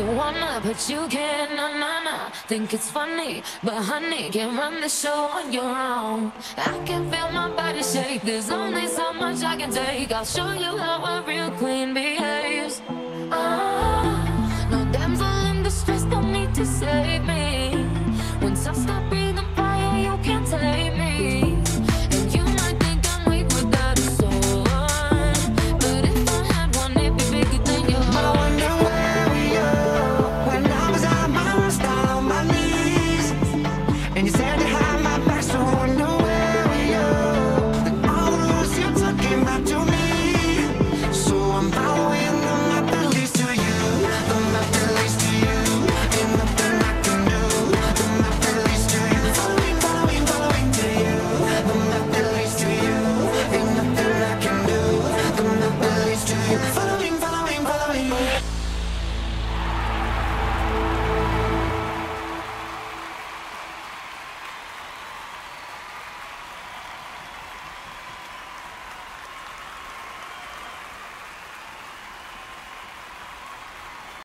you wanna, but you can't. Na na na. Think it's funny, but honey, can't run the show on your own. I can feel my body shake. There's only so much I can take. I'll show you how a real queen behaves. Oh, no damsel in distress, don't need to save me. Once I stop breathing fire, you can't take me. Thank you.